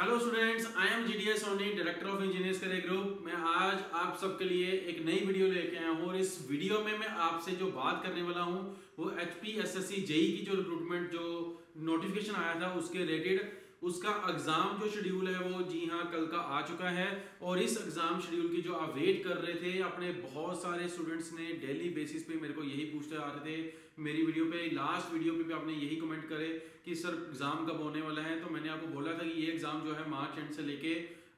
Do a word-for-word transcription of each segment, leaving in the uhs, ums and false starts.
Hello students, I am GDS Soni, director of engineers care group. मैं आज आप सबके लिए एक नई वीडियो लेके आया हूँ और इस वीडियो में मैं आपसे जो बात करने वाला हूँ वो एचपी एसएससी जेई की जो रिक्रूटमेंट जो नोटिफिकेशन आया था उसके रिलेटेड, उसका एग्जाम जो शेड्यूल है वो जी हाँ कल का आ चुका है। और इस एग्जाम शेड्यूल की जो आप वेट कर रहे थे, अपने बहुत सारे स्टूडेंट्स ने डेली बेसिस पे मेरे को यही पूछते आ रहे थे मेरी वीडियो पे, लास्ट वीडियो पे भी आपने यही कमेंट करे कि सर एग्जाम कब होने वाला है। तो मैंने आपको बोला था कि ये एग्जाम जो है मार्च एंड से लेके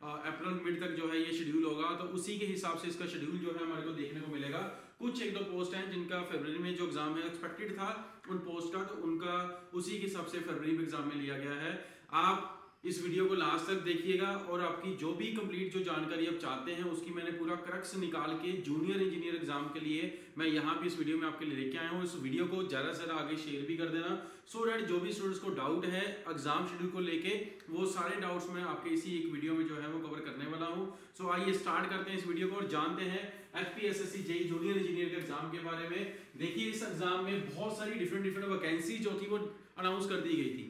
अप्रैल मिड तक जो है ये शेड्यूल होगा। तो उसी के हिसाब से इसका शेड्यूल जो है हमारे को देखने को मिलेगा। कुछ एक दो पोस्ट हैं जिनका फरवरी में जो एग्जाम है एक्सपेक्टेड था उन पोस्ट का, तो उनका उसी के हिसाब से फरवरी में एग्जाम में लिया गया है। आप इस वीडियो को लास्ट तक देखिएगा और आपकी जो भी कंप्लीट जो जानकारी आप चाहते हैं उसकी मैंने पूरा क्रक्स निकाल के जूनियर इंजीनियर एग्जाम के लिए मैं यहाँ पे इस वीडियो में आपके लिए लेके आया हूँ। इस वीडियो को ज़्यादा से ज़्यादा आगे शेयर भी कर देना सो डैट जो भी स्टूडेंट्स को डाउट है एग्जाम शेड्यूल को लेके वो सारे डाउट्स मैं आपके इसी एक वीडियो में जो है वो कवर करने वाला हूँ। सो आइए स्टार्ट करते हैं इस वीडियो को और जानते हैं HP SSC JE junior engineer के एग्जाम के बारे में। देखिए, इस एग्जाम में बहुत सारी डिफरेंट डिफरेंट वैकेंसी जो थी वो अनाउंस कर दी गई थी।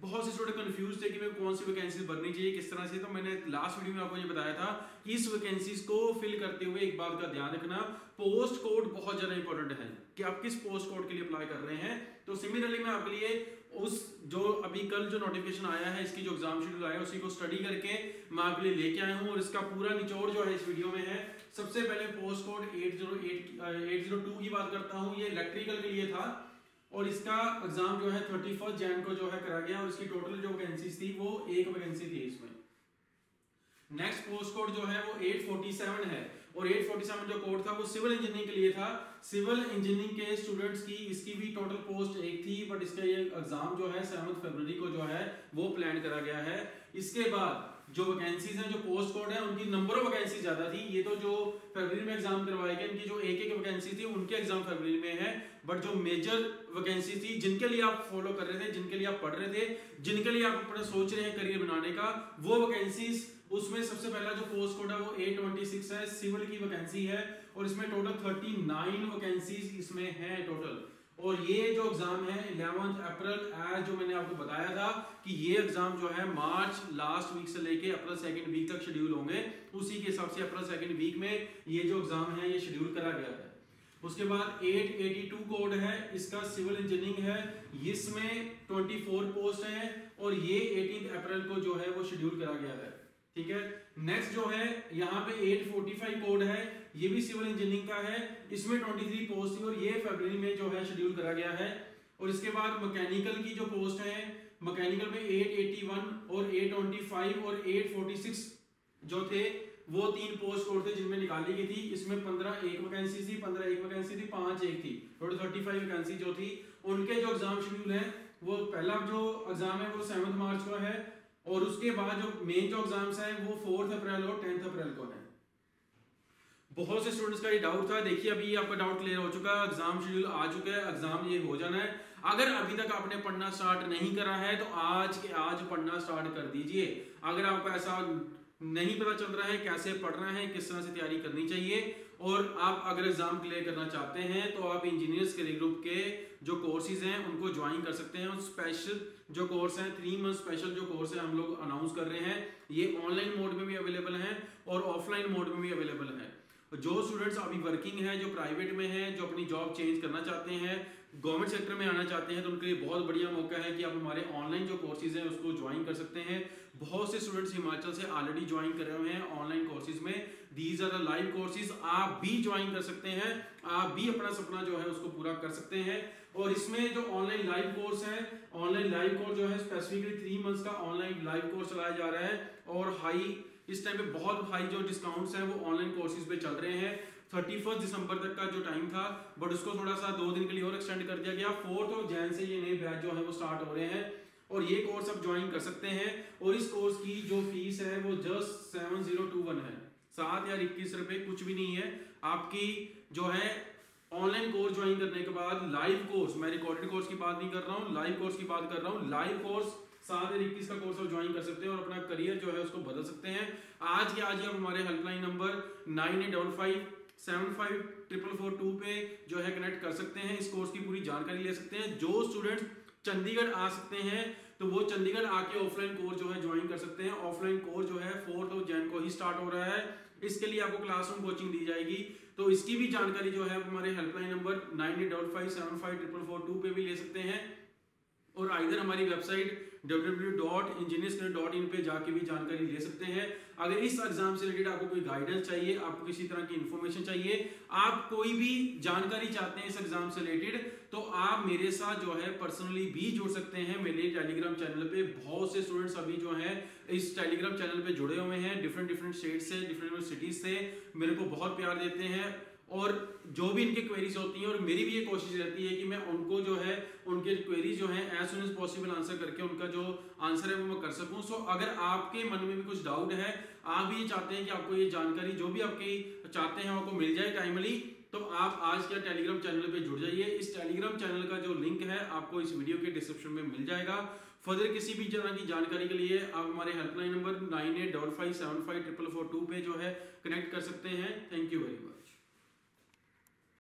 बहुत से स्टूडेंट कंफ्यूज थे कि मैं कौन सी वैकेंसी भरनी चाहिए किस तरह से। तो मैंने लास्ट वीडियो में आपको ये बताया था कि इस वैकेंसीज को फिल करते हुए एक बात का ध्यान रखना, पोस्ट कोड बहुत ज्यादा इंपॉर्टेंट है कि आप किस पोस्ट कोड के लिए अप्लाई कर रहे हैं। तो सिमिलरली मैं आपके लिए उस जो अभी कल जो नोटिफिकेशन आया है इसकी जो एग्जाम शेड्यूल आया है उसी को स्टडी करके मैं आपके लिए लेके आया हूँ और इसका पूरा निचोड़ जो है इस वीडियो में है। सबसे पहले पोस्ट कोड आठ सौ आठ, आठ सौ दो की बात करता हूँ। ये इलेक्ट्रिकल के लिए था और इसका एग्जाम जो है थर्टी फर्स्ट जैन को जो है करा गया और इसकी टोटल जो वैकेंसीज थी वो एक वैकेंसी थी इसमें। नेक्स्ट पोस्ट कोड जो है वो आठ सौ सैंतालीस है और आठ सौ सैंतालीस जो कोड था वो सिविल इंजीनियरिंग के लिए था। सिविल इंजीनियरिंग के स्टूडेंट्स की इसकी भी टोटल पोस्ट एक थी बट इसका ये एग्जाम जो है सात फरवरी को जो है वो प्लान करा गया है। इसके बाद जो वैकेंसीज हैं, जो पोस्ट कोड है, उनकी नंबर ऑफ वैकेंसी ज्यादा थी। ये तो जो फरवरी में एग्जाम करवाए गए इनकी जो एक एक वैकेंसी थी उनके एग्जाम फरवरी में है। बट जो मेजर वैकेंसी थी जिनके लिए आप फॉलो कर रहे थे, जिनके लिए आप पढ़ रहे थे, जिनके लिए आप अपना सोच रहे हैं करियर बनाने का, वो वैकेंसीज उसमें सबसे पहला जो पोस्ट कोड है वो आठ सौ छब्बीस है, सिविल की वैकेंसी है और इसमें टोटल उनतालीस वैकेंसीज इसमें हैं टोटल। और ये जो एग्जाम है ग्यारह अप्रैल, आज जो मैंने आपको बताया था कि ये एग्जाम जो है मार्च लास्ट वीक से लेके अप्रैल सेकंड वीक तक शेड्यूल होंगे, उसी के हिसाब से अप्रैल सेकंड वीक में ये जो एग्जाम है ये शेड्यूल करा गया है। उसके बाद आठ सौ बयासी कोड है, इसका सिविल इंजीनियरिंग है, इसमें चौबीस पोस्ट है और ये अठारह अप्रैल को जो है वो शेड्यूल करा गया है। ठीक है, नेक्स्ट जो है यहाँ पे आठ सौ पैंतालीस कोड है, ये भी सिविल इंजीनियरिंग का है, इसमें तेईस पोस्ट थी और ये फरवरी में जो है शेड्यूल करा गया है। और इसके बाद मैकेनिकल की जो पोस्ट है, मैकेनिकल में आठ सौ इक्यासी और आठ सौ पच्चीस और आठ सौ छियालीस जो थे वो तीन पोस्ट कोड थे जिनमें निकाली गई थी। इसमें पंद्रह एक वैकेंसी थी, पंद्रह एक वैकेंसी थी, पांच एक थी, टोटल थर्टी फाइव वैकेंसी जो थी। उनके जो एग्जाम शेड्यूल है वो पहला जो एग्जाम है वो सेवंथ मार्च को है और उसके बाद जो मेन जो एग्जाम्स हैं वो फोर्थ अप्रैल और टेंथ अप्रैल को है। बहुत से स्टूडेंट्स का ये डाउट था। देखिए, अभी आपका डाउट क्लियर हो चुका है, एग्जाम शेड्यूल आ चुका है, एग्जाम ये हो जाना है। अगर अभी तक आपने पढ़ना स्टार्ट नहीं करा है तो आज के आज पढ़ना स्टार्ट कर दीजिए। अगर आपको ऐसा नहीं पता चल रहा है कैसे पढ़ना है, किस तरह से तैयारी करनी चाहिए, और आप अगर एग्जाम क्लियर करना चाहते हैं तो आप इंजीनियर्स केयर ग्रुप के जो कोर्सेज हैं उनको ज्वाइन कर सकते हैं। स्पेशल जो कोर्स हैं, थ्री मंथ स्पेशल जो कोर्स है हम लोग अनाउंस कर रहे हैं, ये ऑनलाइन मोड में भी अवेलेबल हैं और ऑफलाइन मोड में भी अवेलेबल हैं। जो स्टूडेंट्स अभी वर्किंग है, जो प्राइवेट में है, जो अपनी जॉब चेंज करना चाहते हैं, गवर्नमेंट सेक्टर में आना चाहते हैं, तो उनके लिए बहुत बढ़िया मौका है कि आप हमारे ऑनलाइन जो कोर्सेज हैं उसको ज्वाइन कर सकते हैं। बहुत से स्टूडेंट्स हिमाचल से ऑलरेडी ज्वाइन कर रहे हुए हैं ऑनलाइन कोर्सेज में। These are the live courses, आप भी ज्वाइन कर सकते हैं, आप भी अपना सपना जो है उसको पूरा कर सकते हैं। और इसमें जो ऑनलाइन लाइव कोर्स है, ऑनलाइन लाइव कोर्स जो है स्पेसिफिकली थ्री मंथ्स का ऑनलाइन लाइव कोर्स चलाया जा रहा है और हाई इस टाइम पे बहुत हाई जो डिस्काउंट्स हैं वो ऑनलाइन कोर्सेज पे चल रहे हैं। थर्टी फर्स्ट दिसंबर तक का जो टाइम था बट उसको थोड़ा सा दो दिन के लिए और एक्सटेंड कर दिया गया। फोर्थ और जैन से ये नए बैच जो है वो स्टार्ट हो रहे हैं और ये कोर्स आप ज्वाइन कर सकते हैं। और इस कोर्स की जो फीस है वो just seven zero two one है, सात या इक्कीस रुपये, कुछ भी नहीं है। आपकी जो है ऑनलाइन कोर्स ज्वाइन करने के बाद लाइव कोर्स, मैं रिकॉर्डेड कोर्स की बात नहीं कर रहा हूँ, लाइव कोर्स की बात कर रहा हूँ, लाइव कोर्स सात या इक्कीस का कोर्स आप ज्वाइन कर सकते हैं और अपना करियर जो है उसको बदल सकते हैं। आज के आज ही आप हमारे helpline number nine eight double five seven five triple four two पे जो है कनेक्ट कर सकते हैं, इस कोर्स की पूरी जानकारी ले सकते हैं। जो स्टूडेंट्स चंडीगढ़ आ सकते हैं तो वो चंडीगढ़ आके ऑफलाइन कोर्स जो है ज्वाइन कर सकते हैं। ऑफलाइन कोर्स जो है फोर्थ ऑफ जैन को ही स्टार्ट हो रहा है, इसके लिए आपको क्लासरूम कोचिंग दी जाएगी। तो इसकी भी जानकारी जो है हमारे helpline number nine eight double five seven five triple four two पे भी ले सकते हैं, और आइधर हमारी website W W W dot engineers dot in पे जाके भी जानकारी ले सकते हैं। अगर इस एग्जाम से रिलेटेड आपको कोई गाइडेंस चाहिए, आपको किसी तरह की इन्फॉर्मेशन चाहिए, आप कोई भी जानकारी चाहते हैं इस एग्जाम से रिलेटेड, तो आप मेरे साथ जो है पर्सनली भी जुड़ सकते हैं। मेरे टेलीग्राम चैनल पे बहुत से स्टूडेंट्स अभी जो है इस टेलीग्राम चैनल पे जुड़े हुए हैं, डिफरेंट डिफरेंट स्टेट से, डिफरेंट सिटीज से मेरे को बहुत प्यार देते हैं, और जो भी इनके क्वेरीज होती हैं, और मेरी भी ये कोशिश रहती है कि मैं उनको जो है उनके क्वेरीज जो है as soon as possible answer करके उनका जो आंसर है वो मैं कर सकूं। सो अगर आपके मन में भी कुछ डाउट है, आप भी ये चाहते हैं कि आपको ये जानकारी जो भी आपके चाहते हैं आपको मिल जाए टाइमली, तो आप आज के टेलीग्राम चैनल पे जुड़ जाइए। इस टेलीग्राम चैनल का जो लिंक है आपको इस वीडियो के डिस्क्रिप्शन में मिल जाएगा। फर्दर किसी भी तरह की जानकारी के लिए आप हमारे helpline number nine eight double five seven five triple four two पे जो है कनेक्ट कर सकते हैं। Thank you very